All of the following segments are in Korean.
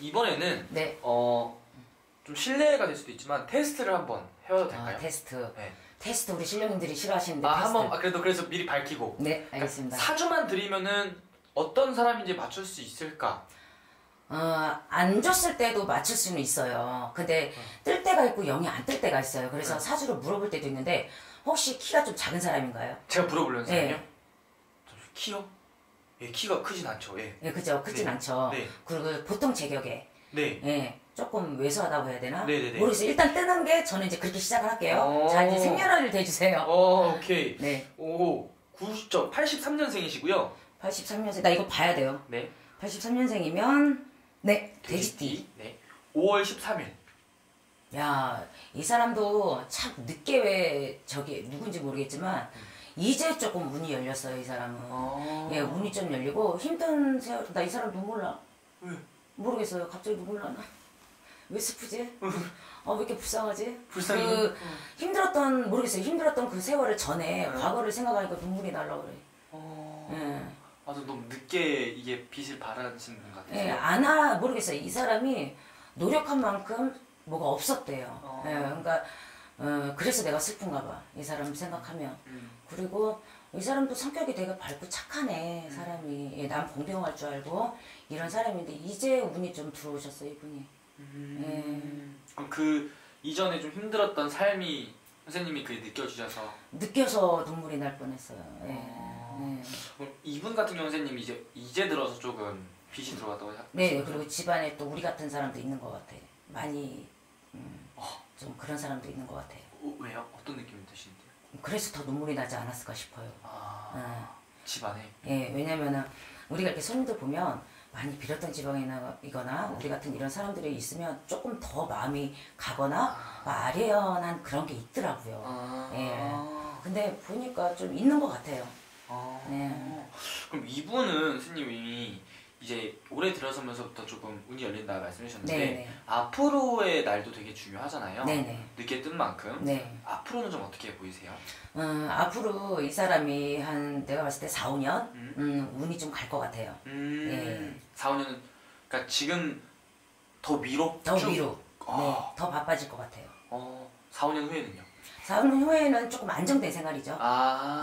이번에는 네. 좀 실례가 될 수도 있지만 테스트를 한번 해봐도 될까요? 아, 테스트. 네. 테스트 우리 실력인들이 싫어하시는데. 아, 테스트. 한번 그래도 그래서 미리 밝히고. 네, 알겠습니다. 그러니까 4주만 드리면은 어떤 사람인지 맞출 수 있을까? 안 줬을 때도 맞출 수는 있어요. 근데 뜰 때가 있고 0이 안 뜰 때가 있어요. 그래서 사주를 물어볼 때도 있는데 혹시 키가 좀 작은 사람인가요? 제가 물어보려는 사람이요? 네. 키요? 예, 키가 크진 않죠. 예, 예, 그죠. 크진 네. 않죠. 네. 그리고 보통 제격에 네. 예, 조금 왜소하다고 해야 되나? 네네네. 모르겠어요. 일단 뜨는 게 저는 이제 그렇게 시작을 할게요. 자, 이제 생년월일 대주세요. 오케이. 네. 오, 83년생이시고요. 83년생. 나 이거 봐야 돼요. 네. 83년생이면 네, 돼지띠. 네. 5월 13일. 야, 이 사람도 참 늦게 왜 저기 누군지 모르겠지만 이제 조금 운이 열렸어요, 이 사람은. 예, 운이 좀 열리고 힘든 세월. 나 이 사람 눈물 나. 왜? 모르겠어요. 갑자기 눈물 나나? 왜 슬프지? 왜 이렇게 불쌍하지? 불쌍해. 그 힘들었던 모르겠어요. 힘들었던 그 세월을 전에 과거를 생각하니까 눈물이 날라 그래. 예. 아주 너무 늦게 이게 빛을 발하시는 것 같아요. 예, 모르겠어요. 이 사람이 노력한 만큼 뭐가 없었대요. 예, 그러니까 그래서 내가 슬픈가 봐. 이 사람 생각하면. 그리고 이 사람도 성격이 되게 밝고 착하네. 사람이. 예, 난 공병할 줄 알고 이런 사람인데 이제 운이 좀 들어오셨어, 이분이. 예. 그럼 그 이전에 좀 힘들었던 삶이 선생님이 그게 느껴서 눈물이 날 뻔했어요. 예. 그럼 이분 같은 경우 선생님이 이제 들어서 조금 빛이 들어왔다고 하셨죠? 네, 그리고 집안에 또 우리 같은 사람도 있는 것 같아. 많이 좀 그런 사람도 있는 것 같아요. 왜요? 어떤 느낌이 드시는데요? 그래서 더 눈물이 나지 않았을까 싶어요. 집안에? 예, 왜냐면은 우리가 이렇게 손님들 보면 많이 빌었던 지방이거나 우리 같은 이런 사람들이 있으면 조금 더 마음이 가거나 아련한 그런 게 있더라고요. 예. 근데 보니까 좀 있는 것 같아요. 네. 그럼 이분은 스님이 이제 올해 들어서면서부터 조금 운이 열린다 말씀하셨는데 네네. 앞으로의 날도 되게 중요하잖아요. 네네. 늦게 뜬 만큼 네. 앞으로는 좀 어떻게 보이세요? 앞으로 이 사람이 한 내가 봤을 때 4, 5년 운이 좀 갈 것 같아요. 예. 4, 5년은 그러니까 지금 더 위로? 더 위로. 네, 더 바빠질 것 같아요. 4, 5년 후에는요? 4년 후에는 조금 안정된 생활이죠.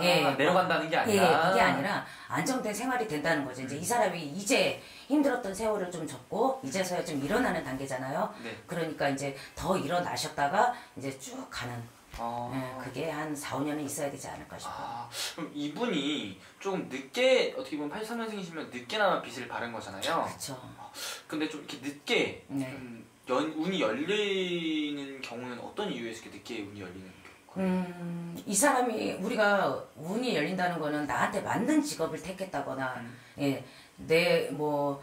예, 내려간다는 게 아니라. 예, 그게 아니라 안정된 생활이 된다는 거죠. 이제 이 사람이 이제 힘들었던 세월을 좀 접고 이제서야 좀 일어나는 단계잖아요. 네. 그러니까 이제 더 일어나셨다가 이제 쭉 가는. 예, 그게 한 4, 5년은 있어야 되지 않을까 싶어요. 그럼 이분이 조금 늦게 어떻게 보면 83년생이시면 늦게나마 빛을 바른 거잖아요. 그렇죠. 근데 좀 이렇게 늦게 네. 운이 열리는 경우는 어떤 이유에서 이렇게 늦게 운이 열리는? 이 사람이 우리가 운이 열린다는 거는 나한테 맞는 직업을 택했다거나 예, 내 뭐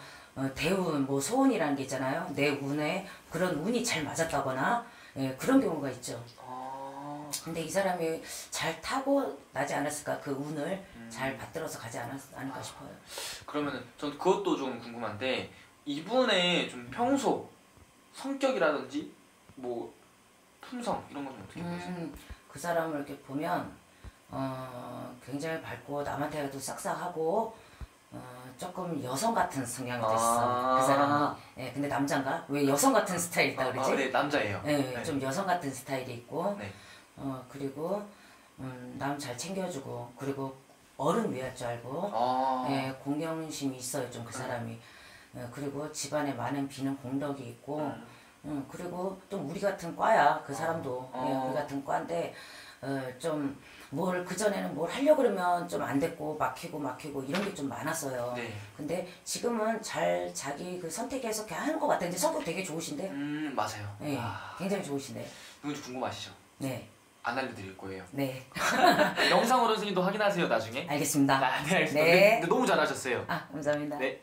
대운, 뭐 소운이라는 게 있잖아요. 내 운에 그런 운이 잘 맞았다거나 예, 그런 경우가 있죠. 근데 이 사람이 잘 타고 나지 않았을까? 그 운을 잘 받들어서 가지 않을까 싶어요. 그러면은 전 그것도 좀 궁금한데 이분의 좀 평소 성격이라든지 뭐 품성 이런 건 좀 어떻게 보세요? 그 사람을 이렇게 보면 굉장히 밝고 남한테도 싹싹하고 조금 여성 같은 성향이 됐어. 그 사람은. 예, 근데 남잔가? 왜 여성 같은 스타일이 있다 그러지? 네, 남자예요. 예, 네. 좀 여성 같은 스타일이 있고 네. 그리고 남 잘 챙겨주고 그리고 어른 위할 줄 알고 예, 공경심이 있어요 좀 그 사람이. 예, 그리고 집안에 많은 비는 공덕이 있고 그리고 또 우리 같은 과야 그 사람도 예, 우리 같은 과인데 좀 뭘 그전에는 뭘 하려고 그러면 좀 안 됐고 막히고 이런 게 좀 많았어요. 네. 근데 지금은 잘 자기 그 선택해서 그냥 하는 것 같은데 성격 되게 좋으신데? 맞아요. 예, 굉장히 좋으신데. 누군지 궁금하시죠? 네. 안 알려드릴 거예요. 네. 영상으로 선생님도 확인하세요 나중에. 알겠습니다. 아, 네, 알겠습니다. 네. 근데 너무 잘하셨어요. 아, 감사합니다. 네.